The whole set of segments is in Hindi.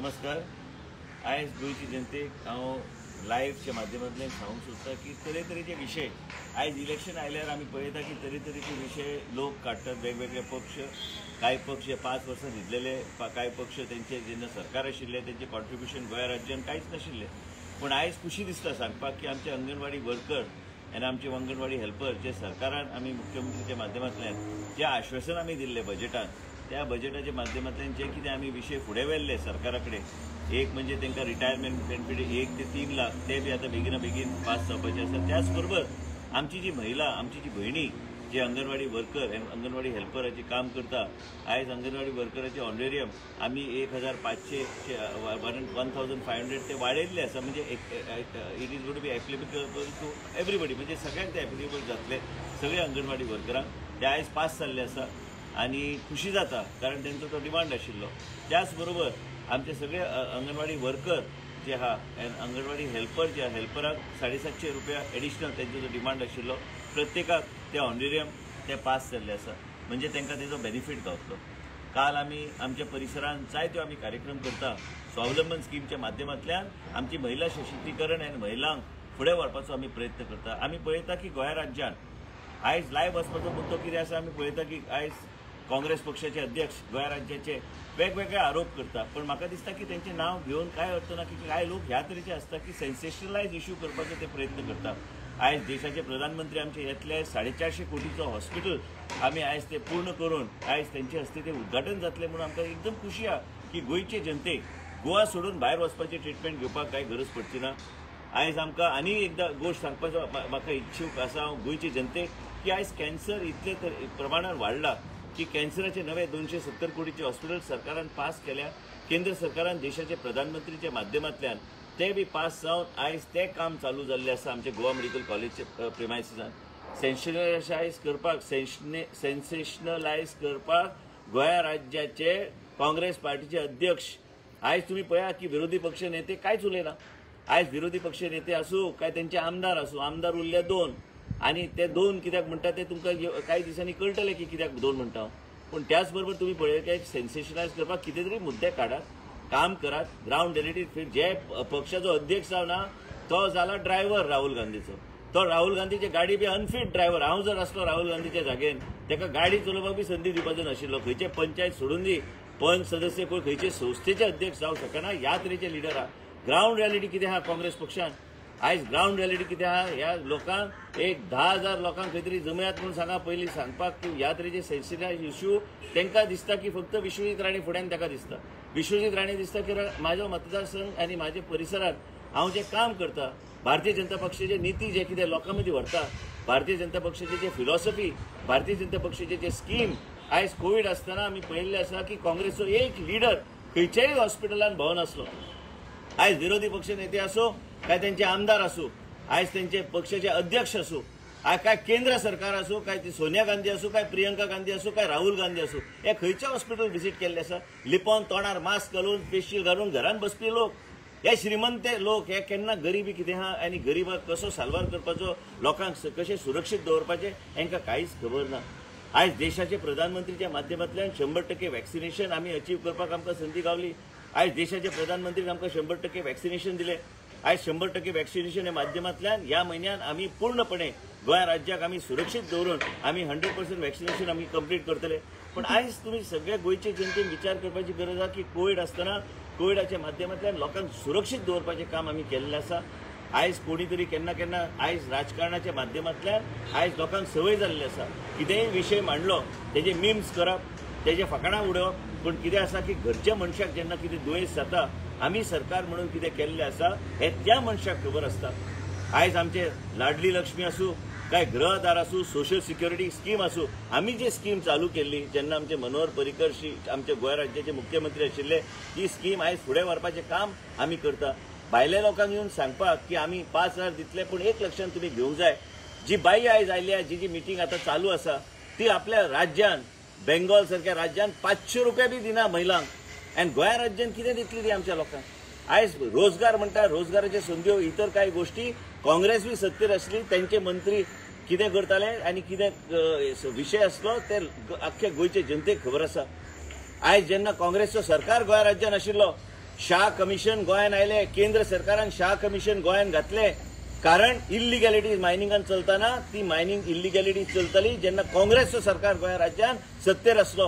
नमस्कार. आयज गोयची जनतेक हाँ लाइव्हच्या माध्यमांतल्यान सांगूंक सोदता की तरेतरेचे विशय आयज इलेक्शन आयल्यार आमी पळयता की तरेतरेचे विशय लोक काडटात. वेगवेगळे पक्ष, कांय पक्ष 5 वर्सां दिल्लेले, कांय पक्ष तेंचे जेन्ना सरकार आशिल्ले तेंचे कॉन्ट्रिब्युशन गोंय राज्यान कांयच नाशिल्ले. पूण आयज खुशी दिसता सांगपाक की आमचे अंगणवाडी वर्कर आनी आमचे अंगणवाडी हेल्पर जे सरकारान आमी मुख्यमंत्रीच्या माध्यमांतल्यान जे आश्वासन आमी दिल्ले बजेटान, त्या बजेटाच्या माध्यमांतल्यान जे कितें आमी विशय फुडें व्हेल्ले सरकारा कडेन, एक म्हणजे त्यांना रिटायरमेंट बेनिफिट 1 ते 3 लाख ते बी आता बेगिना बेगीन पास जावपाचे आसा. त्याचबरोबर आमची जी महिला, आमची जी भयणी जे अंगणवाडी वर्कर अंगणवाडी हेल्पराचे काम करता, आयज अंगणवाडी वर्कराचे ऑनरेरियम आम्ही 1500 1500 ते वाढयल्ले आसा. म्हणजे it is good be applicable to everybody, म्हणजे सगळ्यांक ते एप्लिकेबल जातले सगळे अंगणवाडी वर्करांक. ते आयज पास जाल्ले आसा आनी खुशी जाता कारण त्यांचो तो डिमांड आशिल्लो. त्याचबरोबर आमचे सगळे अंगणवाडी वर्कर जे हा अंगणवाडी हेल्पर जे हेल्पराक 750 रुपया एडिशनल त्यांचो जो डिमांड आशिल्लो प्रत्येकाक ते ऑनरेरियम ते पास जाल्ले आसा. म्हणजे त्यांना तेजो बेनिफीट गावतलो. काल आमी आमच्या परिसरान जायत्यो आमी कार्यक्रम करता स्वावलंबन स्कीमच्या माध्यमांतल्यान आमची महिला सशक्तीकरण आनी महिलांक फुडें व्हरपाचो आमी प्रयत्न करता. आमी पळयता की गोंय राज्यान आयज लायव्ह वचपाचो मुद्दो कितें आसा. आमी पळयता की आयज काँग्रेस पक्षाचे अध्यक्ष गोय राज्याचे वेगवेगळे आरोप करता, पण म्हाका दिसता की त्यांचे नाव घेवन काय अर्थ ना की काय लोक ह्या तरेचे असतात की सेन्सेशनलायज इश्यू करपाचे ते प्रयत्न करतात. आयज देशाचे प्रधानमंत्री आमचे येतले 450 कोटीचं हॉस्पिटल आम्ही आयज ते पूर्ण करून आयज त्यांचे हस्ते ते उद्घाटन जातले म्हणून आमकां एकदम खुशी आहे की गोयचे जनतेक गोवा सोडून भायर वचपाची ट्रिटमेंट घेवपाक काय गरज पडची ना. आयज आमकां आनी एकदा गोष्ट सांगपाचो म्हाका इच्छूक आसा हांव गोयचे जनतेक की आयज कॅन्सर इतले प्रमाणात वाडला की कॅन्सराचे नवे 270 कोटीचे हॉस्पिटल सरकारान पास केल्या. केंद्र सरकारान देशाचे प्रधानमंत्रीच्या माध्यमांतल्यान ते बी पास जावन आयज ते काम चालू जाल्ले आसा आमचे गोवा मेडिकल कॉलेजचे प्रिमायसिसान. सेन्सेशनलायज करपाक गोंय राज्याचे काँग्रेस पार्टीचे अध्यक्ष आयज तुम्ही पळया की विरोधी पक्ष नेते कांयच उलयना. आयज विरोधी पक्ष नेते आसूं काय त्यांचे आमदार आसूं, आमदार उरले 2 आणि ते 2 कित्याक म्हणतात ते तुमकां काही दिसांनी कळटलें की कित्याक 2 म्हणटा. पण त्याचबरोबर तुम्ही पळय काय सेन्सेशनलायज करपाक कितें तरी मुद्दे काढात, काम करात ग्राउंड रिलेटेड. जे पक्षाचो अध्यक्ष ना तो जाला ड्रायव्हर राहुल गांधीचो, तो राहुल गांधीचे गाडी बी अनफीट ड्रायव्हर. हांव जर आसलो राहुल गांधीच्या जागेन ताका गाडी चलोवपाक बी संदी दिवपाचो नाशिल्लो. खंयचे पंचायत सोडून दी, पंच सदस्य कोण खंयचे संस्थेचे अध्यक्ष जावं शकना. ह्या तरेचे लिडर हा. ग्राउंड रियलिटी कितें आहा काँग्रेस पक्षान? आयज ग्राउंड रियलिटी कितें आहा? ह्या लोकांक 10,000 लोकांक खंय तरी जमयात म्हणून सांगा पयलीं सांगपाक की ह्या तरेचे सेन्सिटिव्ह इश्यू तांकां दिसता की फक्त विश्वजीत राणे फुड्यान ताका दिसता. विश्वजीत राणे दिसता की म्हाजो मतदारसंघ आनी म्हाजे परिसरांत हांव जे काम करता, भारतीय जनता पक्षाचे नीती जे कितें लोकां मदीं व्हरता, भारतीय जनता पक्षाचे जे फिलॉसॉफी, भारतीय जनता पक्षाचे जे स्कीम. आयज कोविड आसतना आमी पळयल्लें आसा की काँग्रेसचो एक लिडर खंयच्याय हॉस्पिटलांत भोंवनासलो. आयज विरोधी पक्ष नेते आसूं काय त्यांचे आमदार आसूं, आयज त्यांचे पक्षाचे अध्यक्ष आसूं, काय केंद्र सरकार आसूं, काय ती सोनिया गांधी आसूं, काय प्रियंका गांधी आसूं, काय राहुल गांधी आसूं, हे खंयचे हॉस्पिटल विजीट केल्ले आसा. लिपोवन तोंडार मास्क घालून फेशियल घालून घरान बसपी लोक, हे श्रीमंत लोक, हे केन्ना गरिबी कितें आहा आनी गरिबाक कसो साल्वार करपाचो, लोकांक कशें सुरक्षीत दवरपाचें हांकां कांयच खबर ना. आयज देशाचे प्रधानमंत्रीच्या माध्यमांतल्यान 100% वॅक्सिनेशन आमी अचीव करपाक आमकां संदी गावली. आयज देशाचे प्रधानमंत्रीन आमकां 100% वॅक्सिनेशन दिलें. आयज 100% वॅक्सिनेशन हे माध्यमांतल्यान ह्या म्हयन्यान आमी पूर्णपणे गोंय राज्याक आमी सुरक्षीत दवरून आमी 100% वॅक्सिनेशन आमी कंप्लीट करतले. पण आयज तुम्ही सगळ्या गोयचे जनतेन विचार करपाची गरज आसा की कोविड आसतना कोविडाच्या माध्यमांतल्यान लोकांक सुरक्षीत दवरपाचें काम आमी केल्लें आसा. आयज कोणी तरी केन्ना केन्ना आयज राजकारणाच्या माध्यमांतल्यान आयज लोकांक सवय जाल्ली आसा कितेंय विशय मांडलो तेजे मीम्स करप, तेजे फकाणां उडोवप. पण कितें आसा की घरच्या मनशाक जेन्ना कितें दुयेंस जाता आमी सरकार म्हणून कितें केल्लें आसा हे त्या मनशाक खबर आसता. आयज आमचे लाडली लक्ष्मी आसूं काय गृहदार आसूं, सोशल सिक्युरिटी स्कीम आसूं, आमी जी स्कीम चालू केल्ली जेन्ना आमचे मनोहर पर्रीकर श्री आमचे गोंय राज्याचे मुख्यमंत्री आशिल्ले, ती स्कीम आयज फुडें व्हरपाचें काम आमी करता. भायल्या लोकांक येवन सांगपाक की आमी 5,000 दितले, पूण एक लक्षांत तुमी घेवंक जाय, जी बाई आयज आयल्या, जी जी मिटींग आतां चालू आसा, ती आपल्या राज्यान बेंगॉल सारख्या राज्यान 500 रुपया बी दिना महिलांक. आनी गोंय राज्यान कितें दितली ती आमच्या लोकांक? आयज रोजगार म्हणटा, रोजगाराचे संद्यो, इतर कांय गोश्टी काँग्रेस बी सत्तेर आसली तांचे मंत्री कितें करताले आनी कितें विशय आसलो ते अख्ख्या गोंयचे जनतेक खबर आसा. आयज जेन्ना काँग्रेसचो सरकार गोंय राज्यान आशिल्लो शाह कमिशन गोयन आयले. केंद्र सरकारान शाह कमिशन गोयन घातले कारण इल्लिगॅलिटीज मायनिंगान चलताना ती मायनिंग इल्लिगॅलिटीज चलतली जेन्ना काँग्रेसचो सरकार गोय राज्यान सत्तेर आसलो.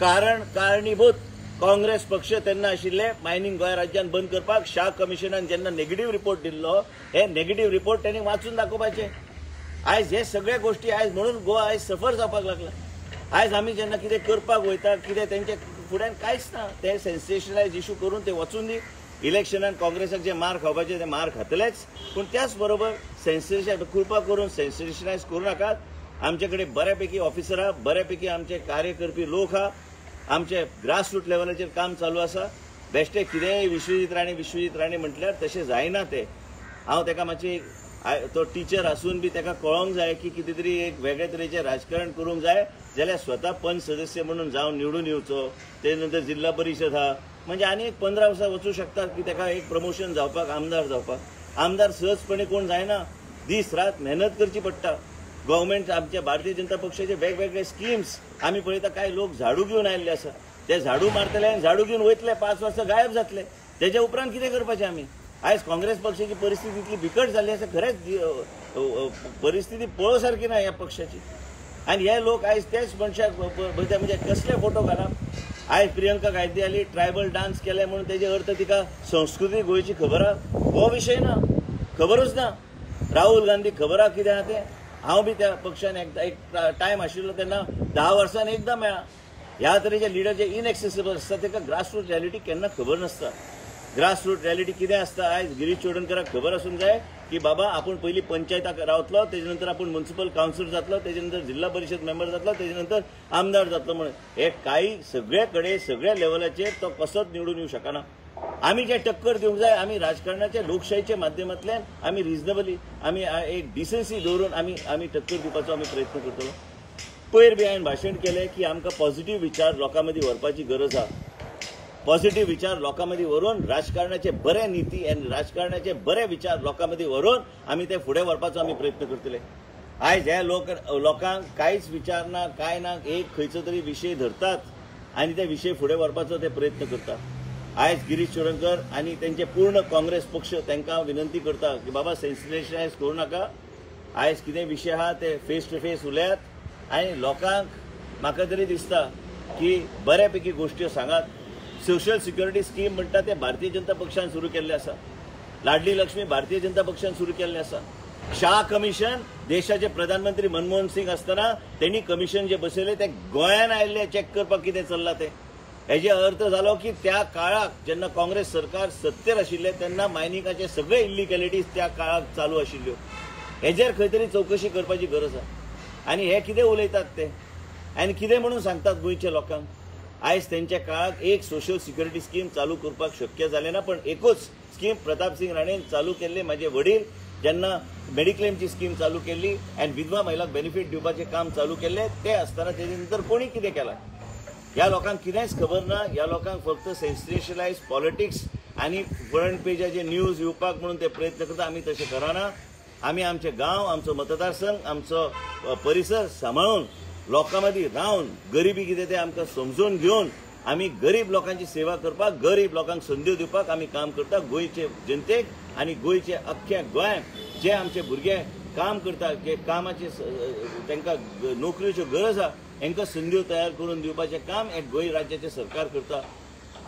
कारण कारणीभूत काँग्रेस पक्ष तेन्ना आशिल्ले मायनिंग गोय राज्यान बंद करपाक शाह कमिशनान जेन्ना नेगेटिव्ह रिपोर्ट दिल्लो हे नेगेटिव्ह रिपोर्ट तेणी वाचून दाखोवपाचे. आज हे सगळे गोष्टी आज म्हणून गोवा आज सफर जावपाक लागला. आज आमी जेन्ना कितें करपाक वयता कितें तेंचे फुड्यान कांयच ना ते सेन्सेशनलायज इशू करून ते वचून दी. इलेक्शनान काँग्रेसाक जे मार खावपाचे ते मार खातलेच पूण त्याच बरोबर सेन्सेशन कृपा करून सेन्सेशनलायज करूं नाकात. आमच्याकडे बऱ्यापैकी ऑफिसरां बऱ्यापैकी आमचे कार्य करपी लोक हा. आमचे ग्रासरूट लेवलाचेर काम चालू आसा. बेश्टे कितेंय विश्वजीत राणे म्हटल्यार तशें जायना ते. हांव तेका मातशी तो टीचर आसून बी तेका कळोंक जाय की कितें तरी एक वेगळे तरेचें राजकारण करूंक जाय जाल्यार स्वता पंच सदस्य म्हणून जावन निवडून येवचो. ते नंतर जिल्हा परिशद हा म्हणजे आनी एक 15 वर्सां वचूं शकतात की तेका एक प्रमोशन जावपाक आमदार सहजपणे कोण जायना. दीस रात मेहनत करची पडटा. गव्हर्मेंट आमच्या भारतीय जनता पक्षाचे वेगवेगळे स्किम्स आम्ही पळयता. काही लोक झाडू घेऊन आयिल्ले आसा ते झाडू मारतले आनी झाडू घेऊन वयतले 5 वर्सां गायब जातले. तेच्या उपरांत कितें करपाचें आमी. आयज काँग्रेस पक्षाची परिस्थिती इतली बिकट जाल्ली आसा खरेंच परिस्थिती पळोव सारकी ना ह्या पक्षाची. आनी हे लोक आयज तेच मनशाक म्हणजे कसले फोटो घालप. आयज प्रियंका गांधी आली ट्रायबल डान्स केले म्हणून तेजे अर्थ तिका संस्कृती गोंयची खबर हो विशय ना खबरूच ना. राहुल गांधी खबर कितें आसा तें. हाँ भी त्या पक्षान एकदा एक टाइम आशिल्लो तेन्ना 10 वर्सान एकदा मेळ्ळा. ह्या तरेचे लिडर जे इनएक्सेसिबल आसता तेका ग्रासरूट रियलिटी केन्ना खबर नासता. ग्रासरूट रियलिटी कितें आसता आयज गिरीश चोडणकराक खबर आसूंक जाय की बाबा आपण पयली पंचायताक रावतलो तेजे नंतर आपण म्युनिसिपल कावन्सिलर जातलो तेजे नंतर जिल्हा परिशद मेंबर जातलो तेजे नंतर आमदार जातलो म्हणून हे काही सगळे कडेन सगळ्या लेवलाचेर तो कसोच निवडून येवं शकना. आम्ही जे टक्कर देऊंक जाय आम्ही राजकारणाच्या लोकशाहीच्या माध्यमांतल्यान आम्ही रिजनेबली आम्ही एक डिसेन्सी दवरून आम्ही टक्कर दिवपाचो आम्ही प्रयत्न करतलो. पयर बी हांवें भाशण केलें की आमकां पॉझिटिव्ह विचार लोकां मदीं व्हरपाची गरज आसा. पॉझिटिव्ह विचार लोकां मदीं व्हरून राजकारणाचे बरे निती आनी राजकारणाचे बरे विचार लोकां मदीं व्हरून आम्ही ते फुडें व्हरपाचो आम्ही प्रयत्न करतले. आयज हे लोकांक कांयच विचारना कांय ना एक खंयचो तरी विशय धरतात आनी ते विशय फुडें व्हरपाचो ते प्रयत्न करतात. आज गिरीश चोडणकर आनी तेंचे पूर्ण काँग्रेस पक्ष तेंकां विनंती करता की बाबा सेन्सेशनलायज करूं नाका. आयज कितें विशय आहा ते फेस टू फेस उलयात आनी लोकांक म्हाका तरी दिसता की बऱ्यापैकी गोश्टी सांगात. सोशल सिक्युरिटी स्कीम म्हणटा ते भारतीय जनता पक्षान सुरू केल्ले आसा. लाडली लक्ष्मी भारतीय जनता पक्षान सुरू केल्ले आसा. शाह कमिशन देशाचे प्रधानमंत्री मनमोहन सिंग आसतना तेणी कमिशन जे बसयले ते गोंयान आयिल्ले चॅक करपाक कितें चल्लां ते. हेजे अर्थ जालो की त्या काळाक जेन्ना काँग्रेस सरकार सत्तेर आशिल्ले तेन्ना मायनिंगाचे सगळे इल्लिगॅलिटीज त्या काळाक चालू आशिल्ल्यो. हेजेर खंय तरी चवकशी करपाची गरज आसा. आनी हे कितें उलयतात ते आनी कितें म्हणून सांगतात गोंयच्या लोकांक. आयज तेंच्या काळाक एक सोशल सिक्युरिटी स्कीम चालू करपाक शक्य जालें ना पण एकूच स्कीम प्रताप सिंग राणेन चालू केल्ली. म्हाजे वडील जेन्ना मेडिक्लेमची स्कीम चालू केल्ली आनी विधवा महिलांक बेनिफीट दिवपाचें काम चालू केल्लें तें आसतना तेजे नंतर कोणी कितें केलां. ह्या लोकांक कितेंच खबर ना. ह्या लोकांक फक्त सेन्सेशनलायज पॉलिटिक्स आनी फ्रंट पेजाचेर न्यूज येवपाक म्हणून ते प्रयत्न करता. आमी तशें करना. आमी आमचे गांव आमचो मतदारसंघ आमचो परिसर सांबाळून लोकां मदीं रावन गरिबी कितें तें आमकां समजून घेवन आमी गरीब लोकांची सेवा करपाक गरीब लोकांक संदी दिवपाक आमी काम करता. गोंयचे जनतेक आनी गोंयचे अख्ख्या गोंयांत जे आमचे भुरगे काम करता जे कामाचे तांकां नोकरेच्यो गरज आसा हेंका संदी तयार करून दिवपाचें काम हे गोंय राज्याचें सरकार करता.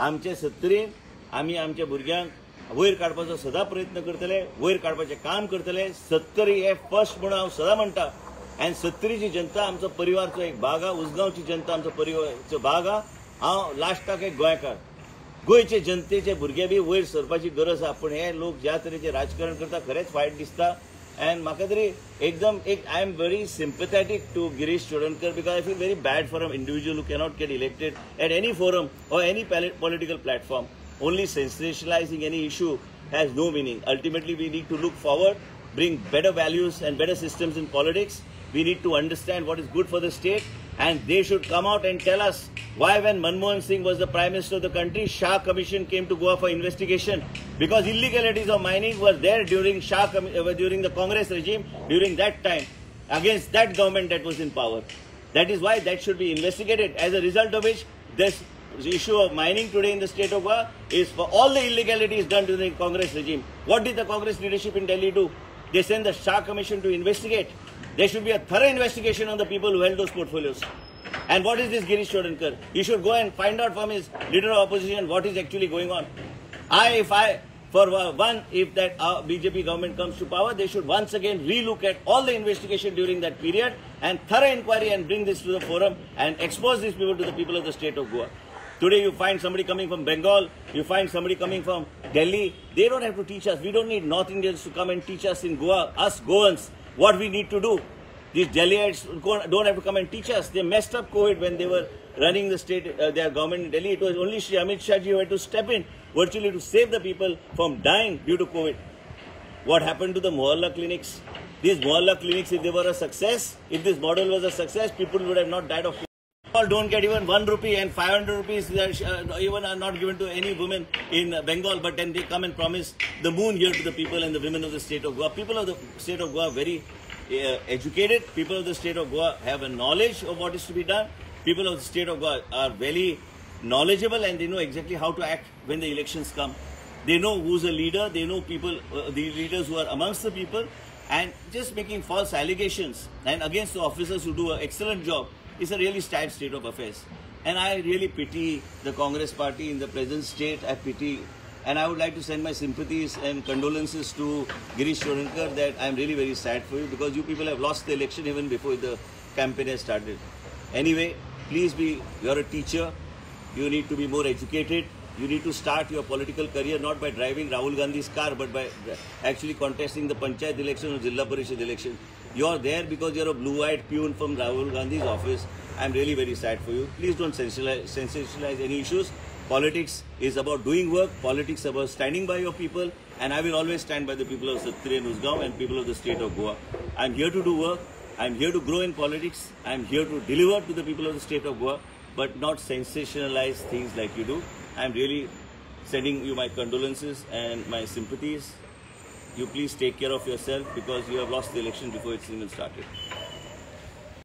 आमचे सत्तेन आमी आमच्या भुरग्यांक वयर काडपाचो सदां प्रयत्न करतले. वयर काडपाचें काम करतले. सत्तरी हे फर्स्ट म्हणून हांव सदां म्हणटा. आनी सत्तरीची जनता आमचो परिवारचो एक भाग आसा. उसगांवची जनता आमचो परिवारचो भाग आसा. हांव लास्टाक एक गोंयकार. गोंयचे जनतेचे भुरगे बी वयर सरपाची गरज आसा. पूण हे लोक ज्या तरेचें राजकारण करता खरेंच वायट दिसता. And maka tari ekdam ek I am very sympathetic to Girish Chodankar because I feel very bad for an individual who cannot get elected at any forum or any political platform. Only sensationalizing any issue has no meaning. Ultimately, we need to look forward, bring better values and better systems in politics. We need to understand what is good for the state, and they should come out and tell us why, when Manmohan Singh was the Prime Minister of the country, Shah Commission came to Goa for investigation because illegalities of mining were there during during the Congress regime during that time against that government that was in power. That is why that should be investigated. As a result of which, this issue of mining today in the state of Goa is for all the illegalities done to the Congress regime. What did the Congress leadership in Delhi do? They sent the Shah commission to investigate. There should be a thorough investigation on the people who held those portfolios. And what is this Girish Chodankar? You should go and find out from his leader of opposition what is actually going on. If that BJP government comes to power, they should once again relook at all the investigation during that period and thorough inquiry and bring this to the forum and expose these people to the people of the state of Goa. Today you find somebody coming from Bengal, you find somebody coming from Delhi. They don't have to teach us. We don't need North Indians to come and teach us in Goa, us Goans, what we need to do. These Delhiites don't have to come and teach us. They messed up COVID when they were running the state, their government in Delhi. It was only Shri Amit Shah ji who had to step in virtually to save the people from dying due to COVID. What happened to the Mohalla clinics? These Mohalla clinics, if they were a success, if this model was a success, people would have not died of COVID. People don't get even 1 rupee and 500 rupees even are not given to any women in Bengal, but then they come and promise the moon here to the people and the women of the state of Goa. People of the state of Goa are very educated. People of the state of Goa have a knowledge of what is to be done. People of the state of Goa are very knowledgeable and they know exactly how to act when the elections come. They know who's a leader. They know people, the leaders who are amongst the people, and just making false allegations and against the officers who do an excellent job is a really sad state of affairs. And I really pity the Congress party in the present state. I pity, and I would like to send my sympathies and condolences to Girish Chodankar that I'm really very sad for you, because you people have lost the election even before the campaign has started. Anyway, please you're a teacher. You need to be more educated. You need to start your political career not by driving Rahul Gandhi's car, but by actually contesting the Panchayat election or Jilla Parishad election. You're there because you're a blue-eyed peon from Rahul Gandhi's office. I'm really very sad for you. Please don't sensationalize any issues. Politics is about doing work. Politics is about standing by your people. And I will always stand by the people of Sattari and Usgaon and people of the state of Goa. I'm here to do work. I'm here to grow in politics. I'm here to deliver to the people of the state of Goa, but not sensationalize things like you do. I'm really sending you my condolences and my sympathies. You please take care of yourself, because you have lost the election before it's even started.